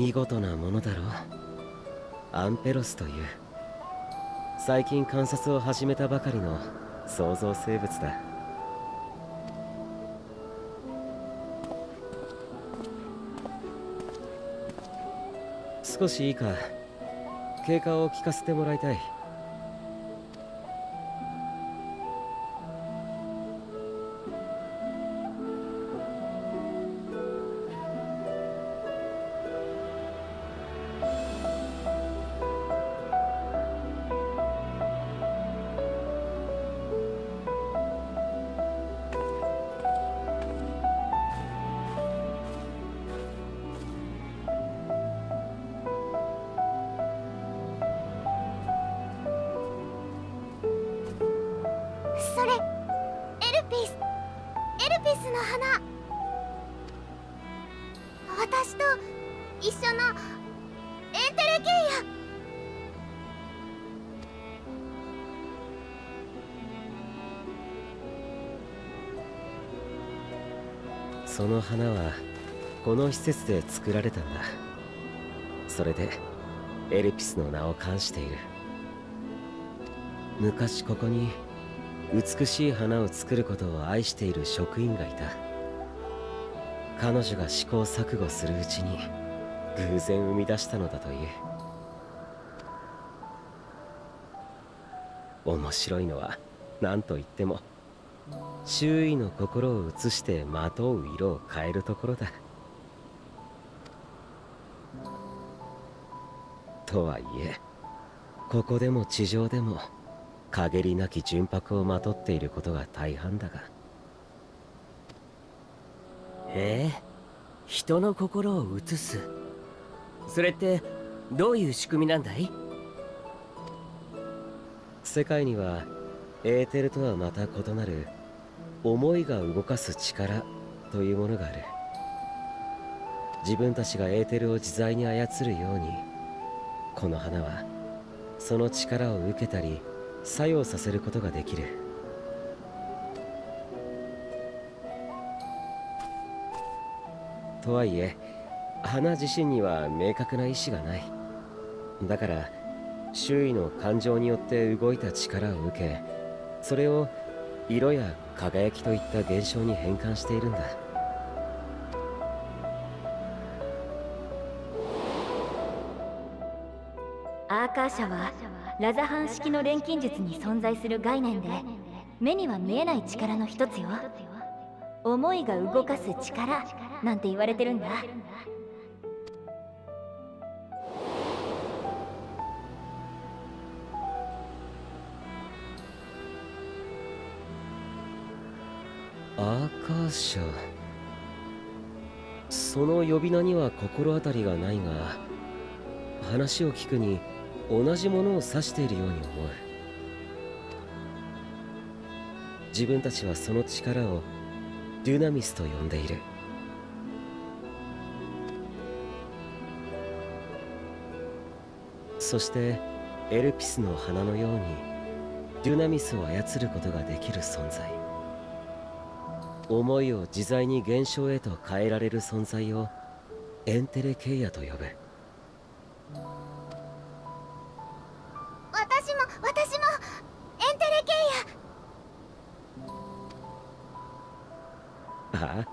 見事なものだろう。アンペロスという最近観察を始めたばかりの創造生物だ。少しいいか、経過を聞かせてもらいたい。その花はこの施設で作られたんだ。それでエルピスの名を冠している。昔ここに美しい花を作ることを愛している職員がいた。彼女が試行錯誤するうちに偶然生み出したのだという。面白いのは何といっても周囲の心を映してまとう色を変えるところだ。とはいえここでも地上でも限りなき純白をまとっていることが大半だが。へえ、人の心を映す。それってどういう仕組みなんだい？世界にはエーテルとはまた異なる思いが動かす力というものがある。自分たちがエーテルを自在に操るようにこの花はその力を受けたり作用させることができる。とはいえ花自身には明確な意志がない。だから周囲の感情によって動いた力を受け、それを色や輝きといった現象に変換しているんだ。アーカーシャはラザハン式の錬金術に存在する概念で、目には見えない力の一つよ。思いが動かす力なんて言われてるんだ。その呼び名には心当たりがないが、話を聞くに同じものを指しているように思う。自分たちはその力をデュナミスと呼んでいる。そしてエルピスの花のようにデュナミスを操ることができる存在、思いを自在に現象へと変えられる存在をエンテレケイアと呼ぶ。私もエンテレケイア。ああ、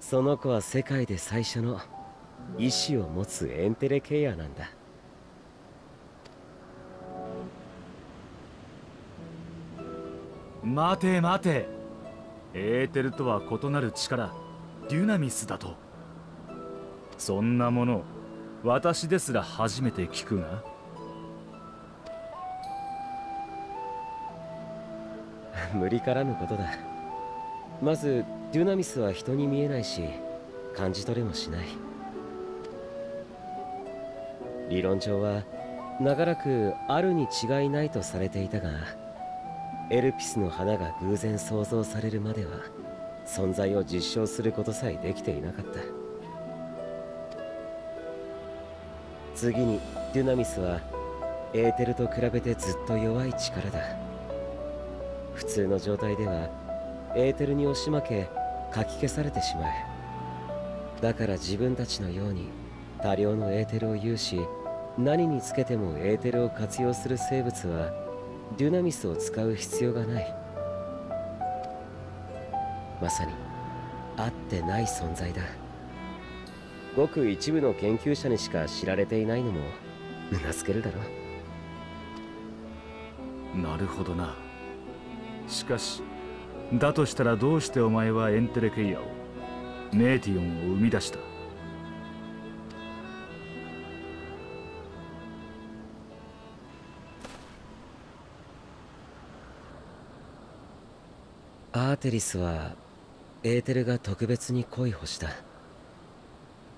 その子は世界で最初の意志を持つエンテレケイアなんだ。待て、エーテルとは異なる力、デュナミスだと。そんなもの、私ですら初めて聞くが。無理からぬことだ。まず、デュナミスは人に見えないし、感じ取れもしない。理論上は、長らくあるに違いないとされていたが、エルピスの花が偶然想像されるまでは存在を実証することさえできていなかった。次にデュナミスはエーテルと比べてずっと弱い力だ。普通の状態ではエーテルに押し負けかき消されてしまう。だから自分たちのように多量のエーテルを有し、何につけてもエーテルを活用する生物はデュナミスを使う必要がない。まさにあってない存在だ。ごく一部の研究者にしか知られていないのもうなずけるだろう。なるほどな。しかしだとしたらどうしてお前はエンテレケイアを、ネーティオンを生み出した？アーテリスはエーテルが特別に恋をした。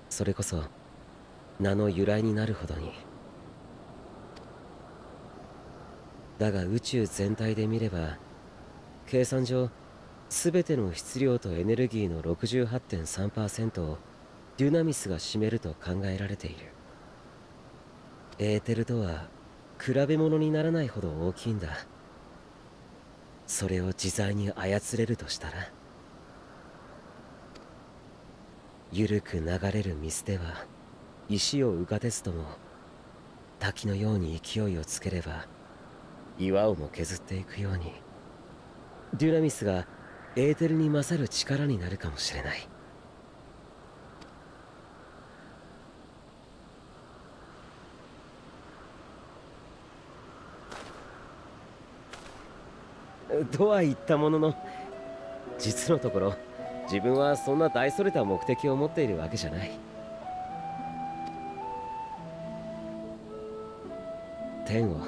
それこそ名の由来になるほどに。だが宇宙全体で見れば、計算上全ての質量とエネルギーの 68.3% をデュナミスが占めると考えられている。エーテルとは比べ物にならないほど大きいんだ。それを自在に操れるとしたら、ゆるく流れる水では石を浮かですとも、滝のように勢いをつければ岩をも削っていくように、デュナミスがエーテルに勝る力になるかもしれない。とは言ったものの、実のところ自分はそんな大それた目的を持っているわけじゃない。天を、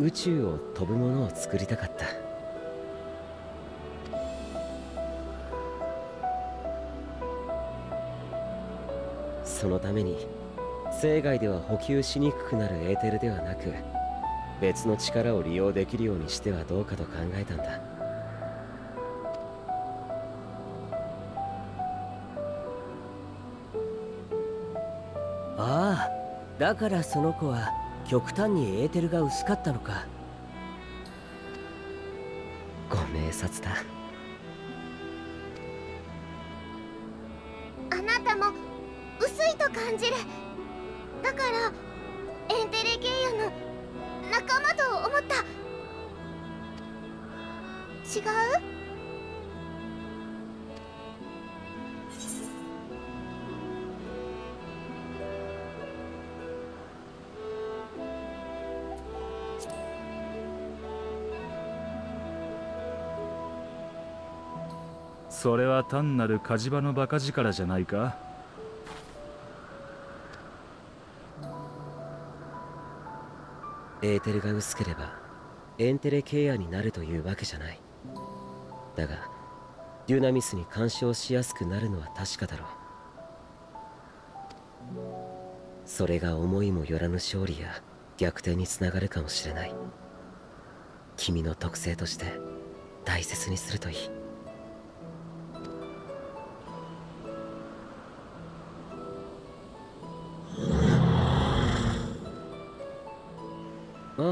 宇宙を飛ぶものを作りたかった。そのために生涯では補給しにくくなるエーテルではなく、別の力を利用できるようにしてはどうかと考えたんだ。ああ、だからその子は極端にエーテルが薄かったのか。ご明察だ。あなたも薄いと感じる。だからエンテレケイアの仲間と思った。違う？それは単なる火事場の馬鹿力じゃないか？エーテルが薄ければエンテレケイアになるというわけじゃない。だがデュナミスに干渉しやすくなるのは確かだろう。それが思いもよらぬ勝利や逆転につながるかもしれない。君の特性として大切にするといい。あ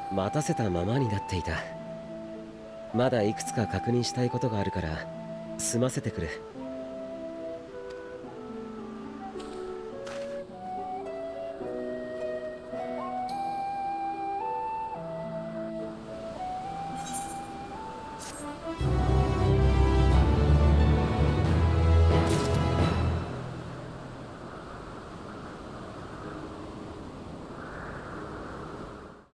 あ、待たせたままになっていた。まだいくつか確認したいことがあるから済ませてくる。